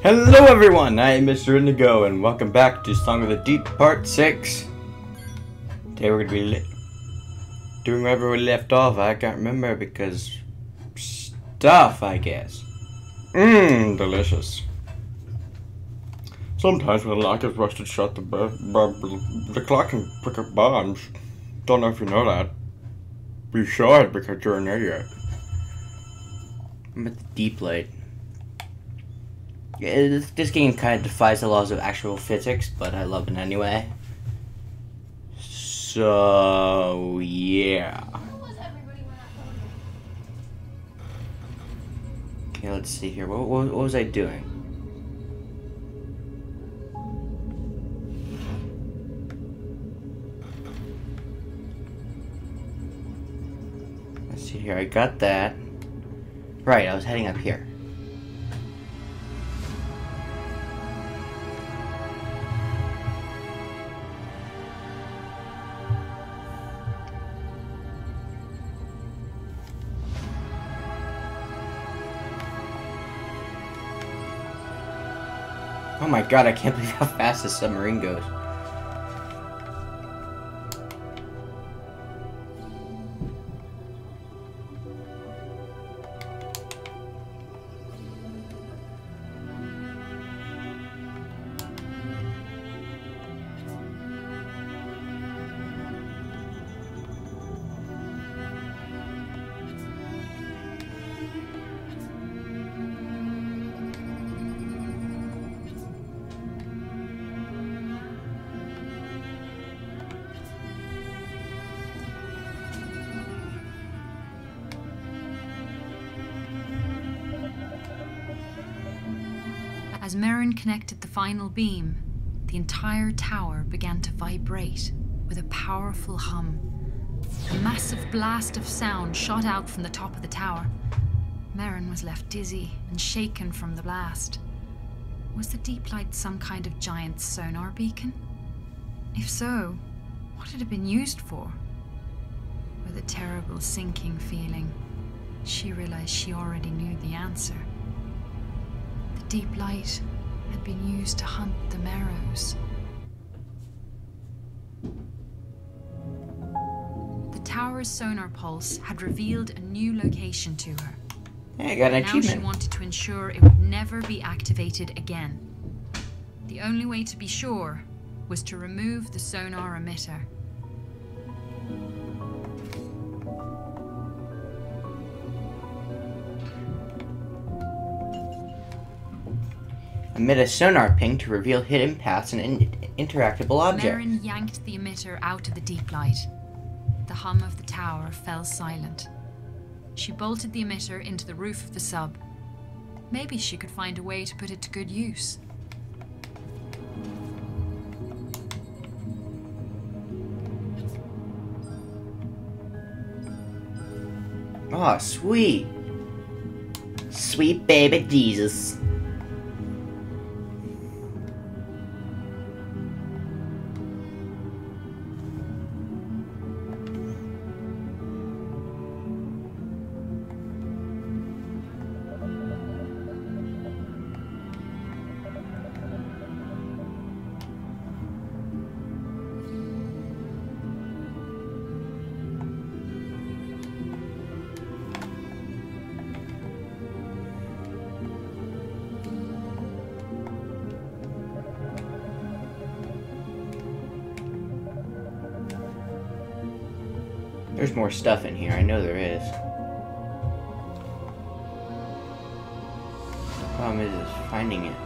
Hello everyone, I am Mr. Indigo and welcome back to Song of the Deep Part 6. Today we're going to be doing wherever we left off. I can't remember because stuff, I guess. Delicious. Sometimes when lock is rusted shut, the clock can pick up bombs. Don't know if you know that. You should, because you're an idiot. I'm at the Deep Light. Yeah, this game kind of defies the laws of actual physics, but I love it anyway. So, yeah. Okay, let's see here. What was I doing? Here, I got that. Right, I was heading up here. Oh my god, I can't believe how fast this submarine goes. As Merryn connected the final beam, the entire tower began to vibrate with a powerful hum. A massive blast of sound shot out from the top of the tower. Merryn was left dizzy and shaken from the blast. Was the Deep Light some kind of giant sonar beacon? If so, what had it been used for? With a terrible sinking feeling, she realized she already knew the answer. Deep Light had been used to hunt the Merrows. The tower's sonar pulse had revealed a new location to her. Hey, I got an achievement. Now she wanted to ensure it would never be activated again. The only way to be sure was to remove the sonar emitter. Emit a sonar ping to reveal hidden paths and interactable objects. Merryn yanked the emitter out of the Deep Light. The hum of the tower fell silent. She bolted the emitter into the roof of the sub. Maybe she could find a way to put it to good use. Ah, sweet. Sweet baby Jesus. There's more stuff in here, I know there is. The problem is finding it.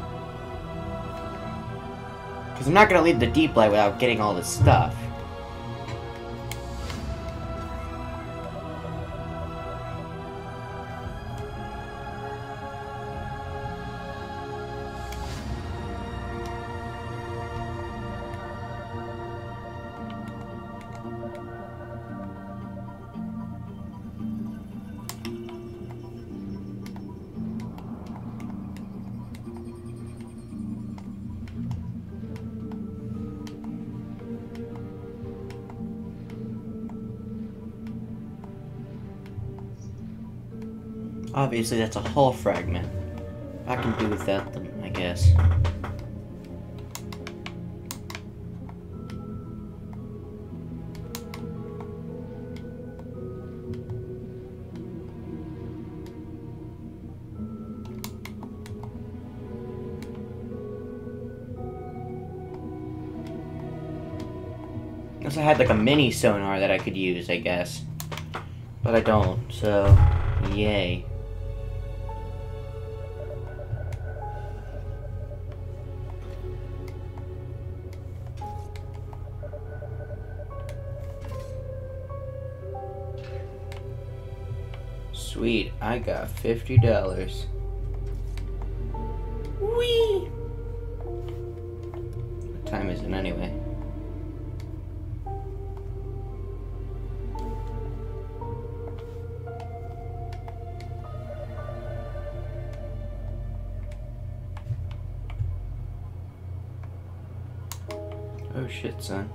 Because I'm not going to leave the Deep Light without getting all this stuff. Obviously, that's a hull fragment. I can do without them, I guess. I had like a mini sonar that I could use, I guess. But I don't, so yay. Sweet, I got $50. Whee! What time is it anyway? Oh shit, son.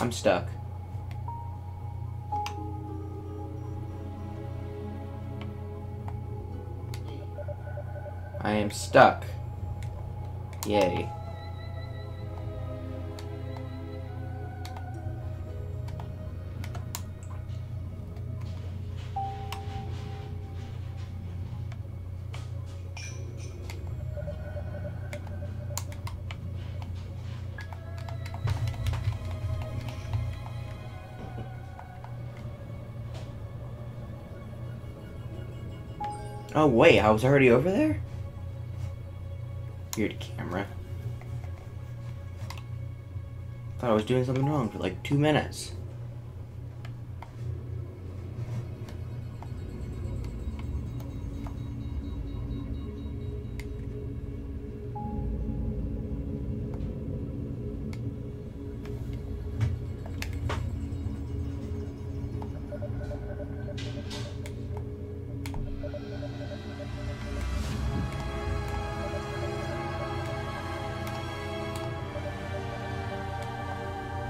I'm stuck. I am stuck. Yay. Oh wait, I was already over there? Weird camera. Thought I was doing something wrong for like 2 minutes.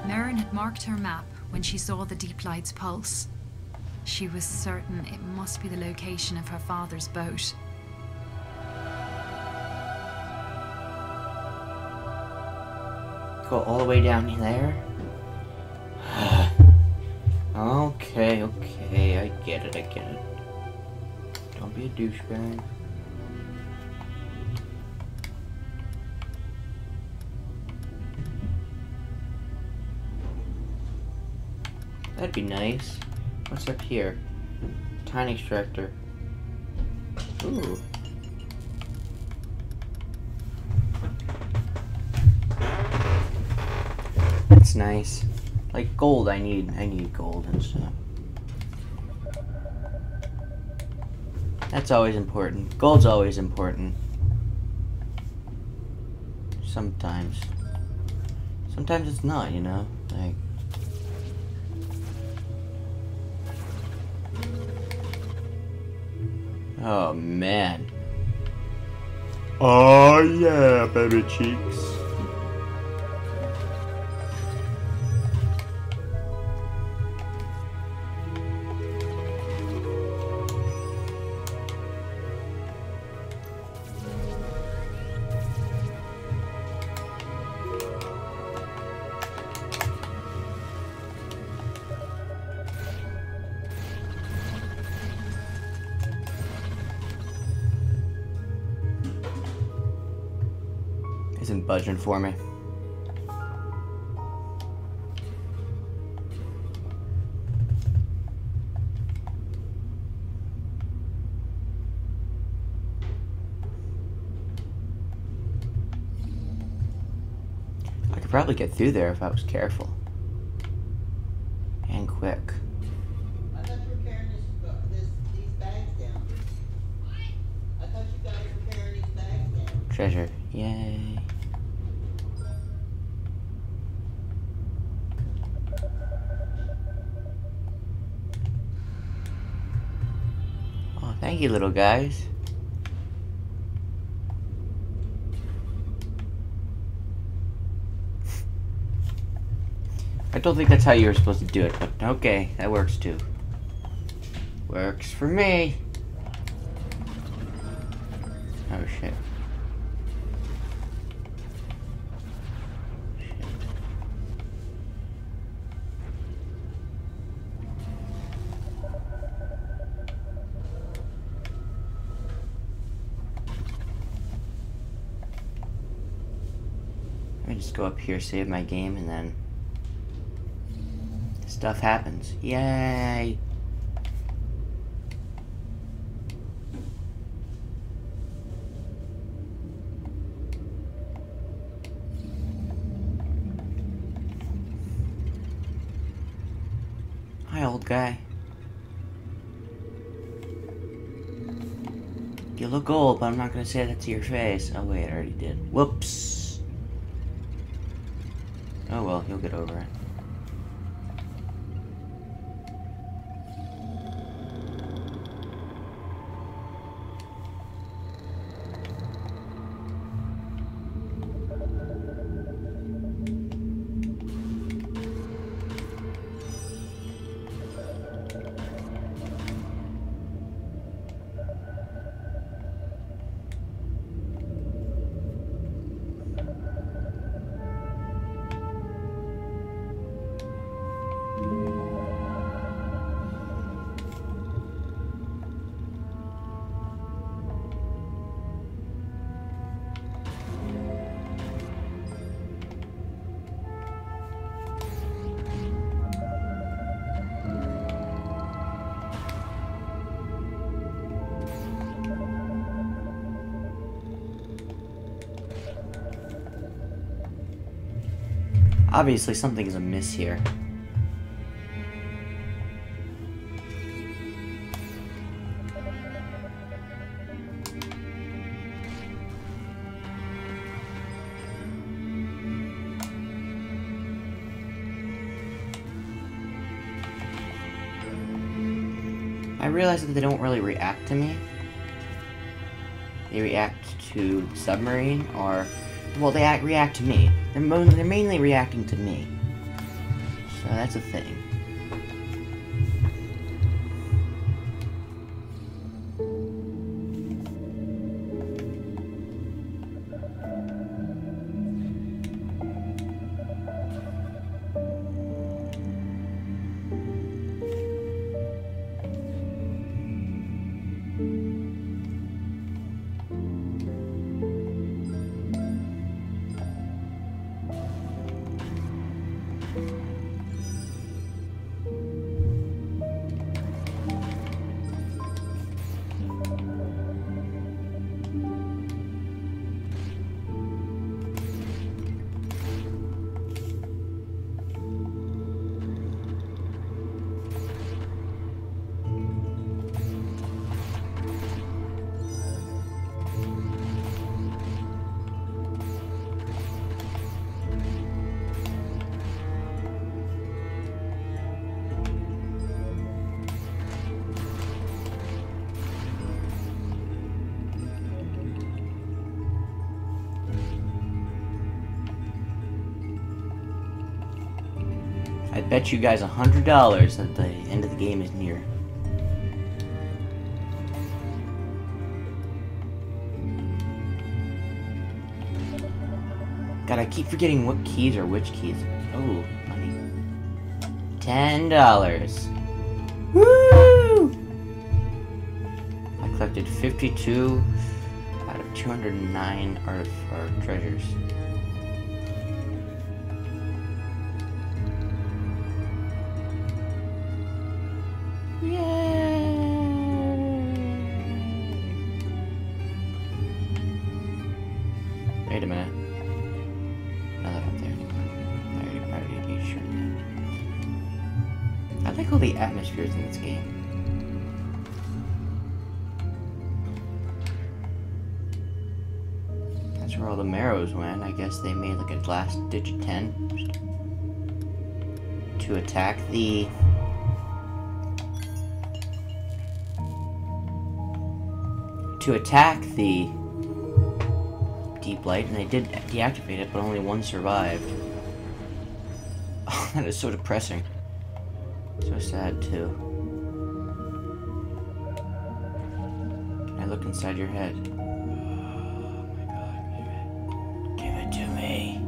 Merryn had marked her map when she saw the Deep Light's pulse. She was certain it must be the location of her father's boat. Go all the way down there? Okay, okay, I get it, I get it. Don't be a douchebag. That'd be nice. What's up here? Tiny extractor. Ooh. That's nice. Like gold, I need gold and stuff. That's always important. Gold's always important. Sometimes. Sometimes it's not, you know? Like, oh man. Oh yeah, baby cheeks. Isn't budging for me. I could probably get through there if I was careful and quick. I thought you guys were carrying these bags down. Treasure, yay. Thank you, little guys. I don't think that's how you were supposed to do it, but okay, that works too. Works for me. Oh shit. I just go up here, save my game, and then stuff happens. Yay! Hi, old guy. You look old, but I'm not gonna say that to your face. Oh wait, I already did. Whoops! Oh well, he'll get over it. Obviously, something is amiss here. I realize that they don't really react to me. They react to the submarine, or... well, they react to me. They're mainly reacting to me. So that's a thing. I bet you guys $100 that the end of the game is near. God, I keep forgetting what keys are which keys. Oh, money. $10. Woo! I collected 52 out of 209 artifact treasures. Wait a minute. Another up there. I already sure that. I like all the atmospheres in this game. That's where all the Merrows went. I guess they made like a last ditch attempt to attack the... Deep Light, and they did deactivate it, but only one survived. Oh, that is so depressing. So sad, too. look inside your head. Oh my god, give it to me.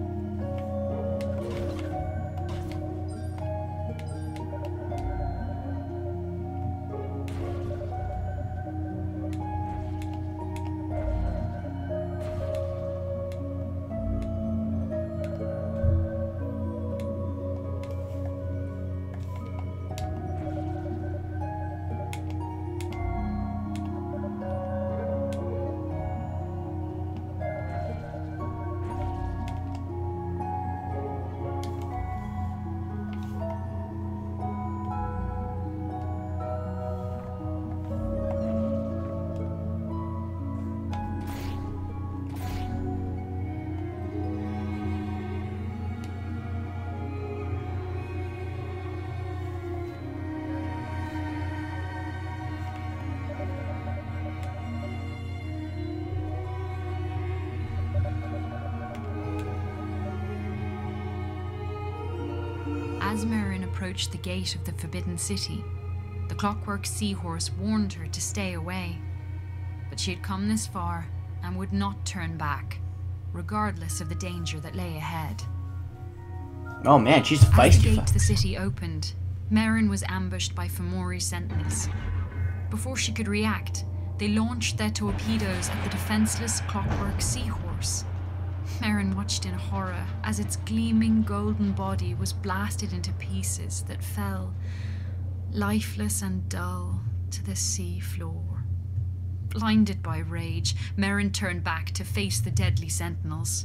As Merryn approached the gate of the Forbidden City, the clockwork seahorse warned her to stay away. But she had come this far and would not turn back, regardless of the danger that lay ahead. Oh man, she's feisty. As the gate to the city opened, Merryn was ambushed by Fomori sentinels. Before she could react, they launched their torpedoes at the defenseless clockwork seahorse. Merryn watched in horror as its gleaming golden body was blasted into pieces that fell, lifeless and dull, to the sea floor. Blinded by rage, Merryn turned back to face the deadly sentinels.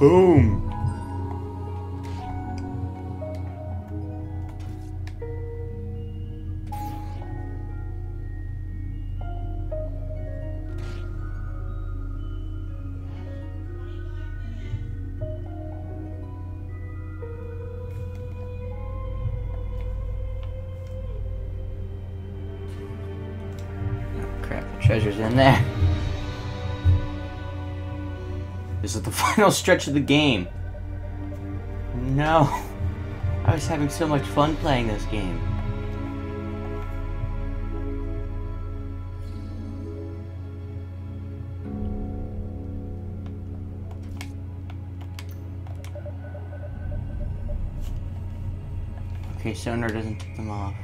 Boom! Oh crap, the treasure's in there. This is the final stretch of the game. No. I was having so much fun playing this game. Okay, sonar doesn't take them off.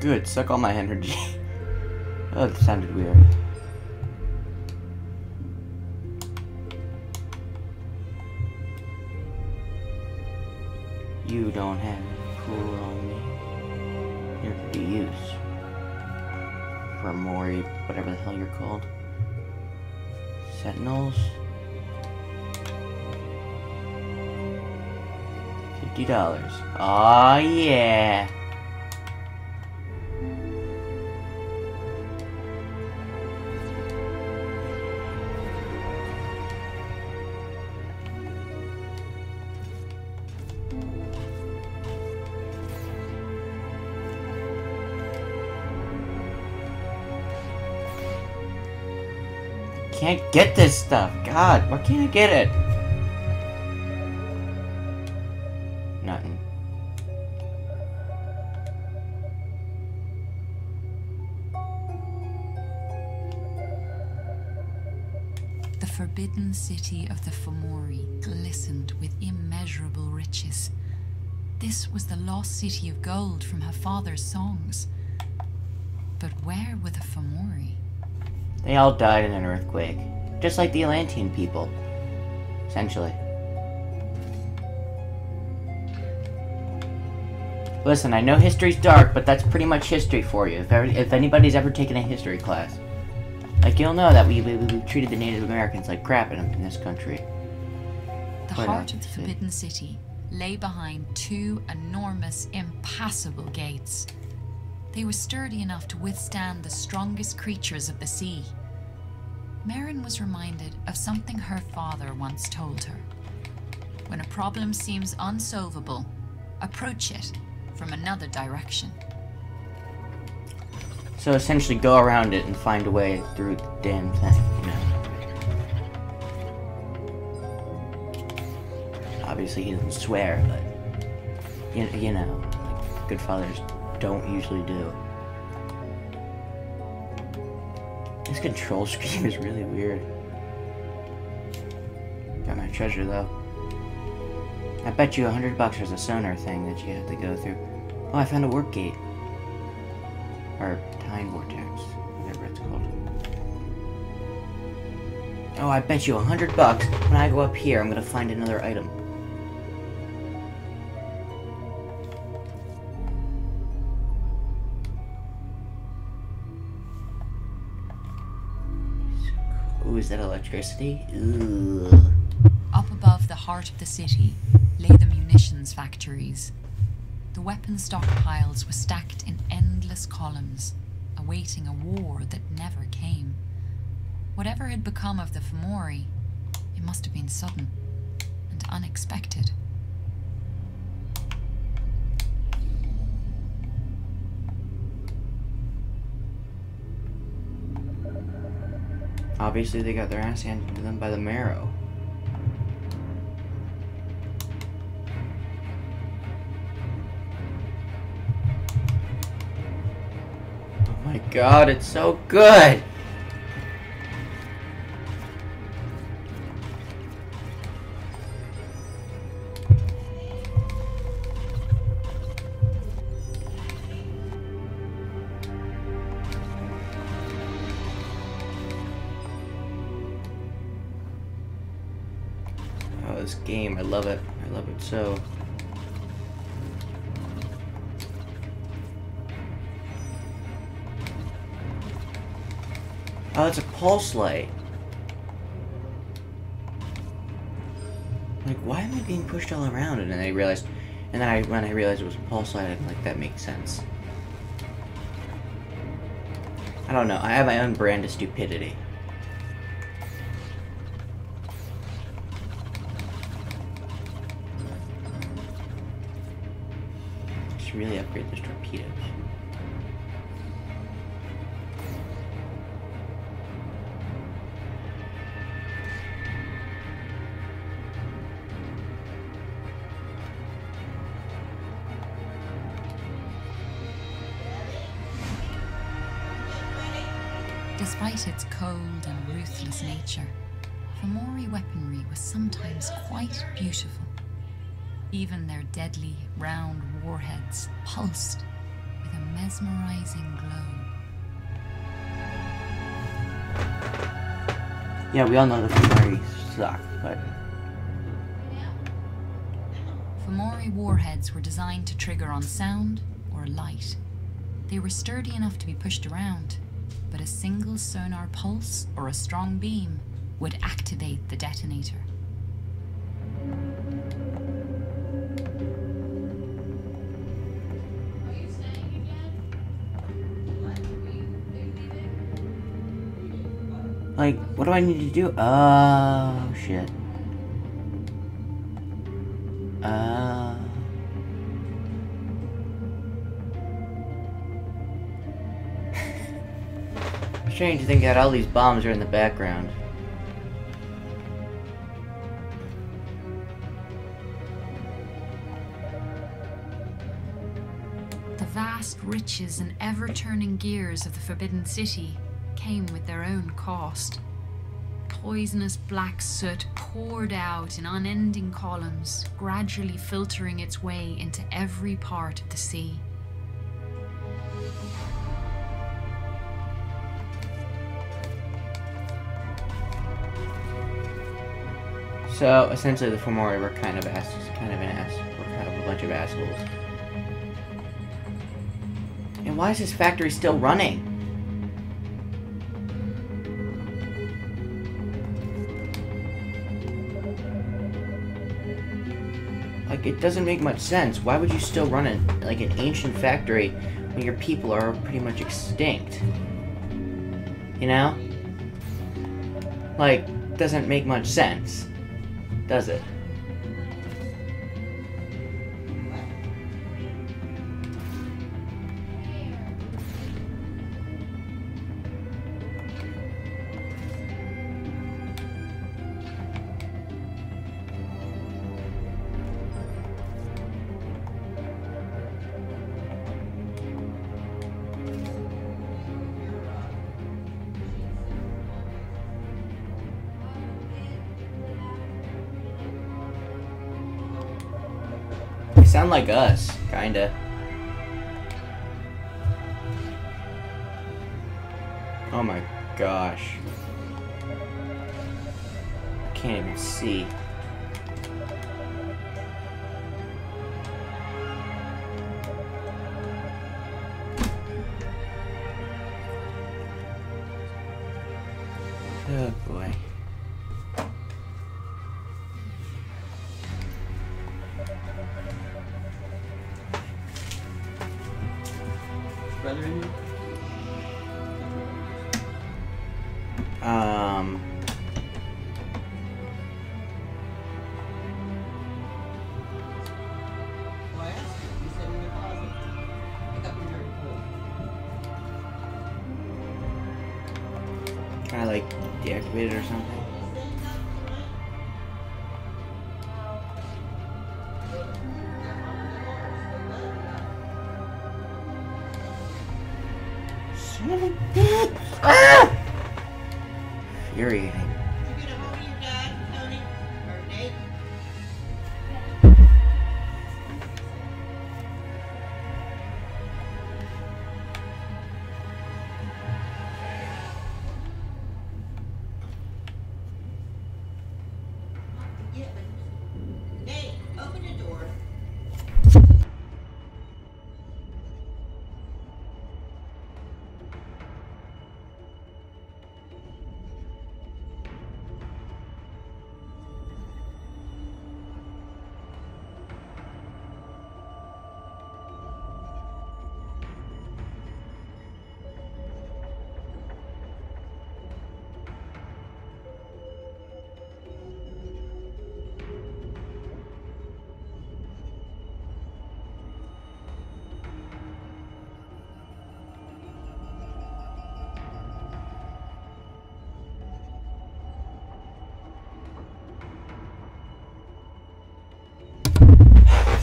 Good, suck all my energy. Oh, that sounded weird. You don't have any cool on me. You're to be used. For Mori, whatever the hell you're called. Sentinels. $50. Aw, yeah. Can't get this stuff. God, why can't I get it? Nothing. the forbidden city of the Fomori glistened with immeasurable riches. This was the lost city of gold from her father's songs. But where were the Fomori? They all died in an earthquake, just like the Atlantean people, essentially. Listen, I know history's dark, but that's pretty much history for you. If anybody's ever taken a history class, like, you'll know that we've treated the Native Americans like crap in this country. The heart of the Forbidden City lay behind two enormous, impassable gates. They were sturdy enough to withstand the strongest creatures of the sea. Merryn was reminded of something her father once told her. When a problem seems unsolvable, approach it from another direction. So essentially go around it and find a way through the damn thing, you know. Obviously he doesn't swear, but you know, like good fathers don't usually do. This control scheme is really weird. Got my treasure though. I bet you $100 there's a sonar thing that you have to go through. Oh, I found a warp gate. Or time vortex, whatever it's called. Oh, I bet you $100 when I go up here, I'm gonna find another item. Ooh, is that electricity? Ooh. Up above the heart of the city lay the munitions factories. The weapon stockpiles were stacked in endless columns, awaiting a war that never came. Whatever had become of the Fomori, it must have been sudden and unexpected. Obviously they got their ass handed to them by the Merrow. God, it's so good! Oh, this game, I love it. I love it so. Oh, it's a pulse light. Like, why am I being pushed all around? And then I realized, when I realized it was a pulse light, I'm like, that makes sense. I don't know. I have my own brand of stupidity. I should really upgrade those torpedoes. Despite its cold and ruthless nature, Fomori weaponry was sometimes quite beautiful. Even their deadly, round warheads pulsed with a mesmerizing glow. Yeah, we all know the Fomori suck, but... Fomori warheads were designed to trigger on sound or light. They were sturdy enough to be pushed around, but a single sonar pulse or a strong beam would activate the detonator. Are you staying again? What? Are you leaving? Like, what do I need to do? Oh, shit. Strange to think that all these bombs are in the background. The vast riches and ever-turning gears of the Forbidden City came with their own cost. poisonous black soot poured out in unending columns, gradually filtering its way into every part of the sea. So essentially the Fomori were kind of a bunch of assholes. And why is this factory still running? Like, it doesn't make much sense. Why would you still run an ancient factory when your people are pretty much extinct? You know? Like, doesn't make much sense, does it? Sound like us, kinda. Oh my gosh. I can't even see. Oh boy. Kind of like deactivated or something. Infuriating.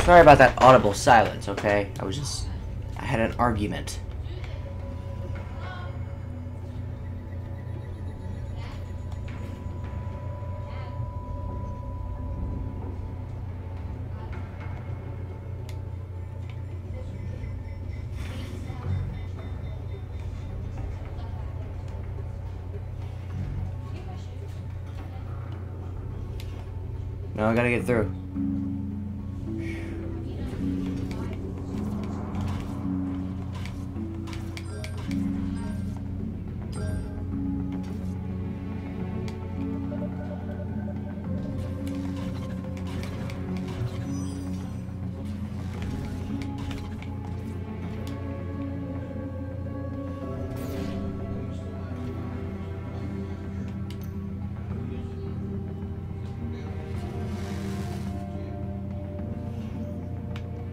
Sorry about that audible silence, okay? I had an argument. No, I gotta get through.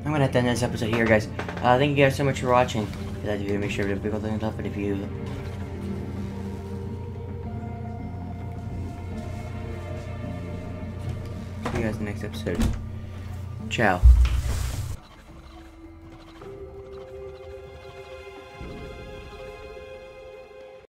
I'm gonna have to end this episode here, guys. Thank you guys so much for watching. If you like the video, make sure to click on the thumbs up, and if you see you guys in the next episode. Ciao.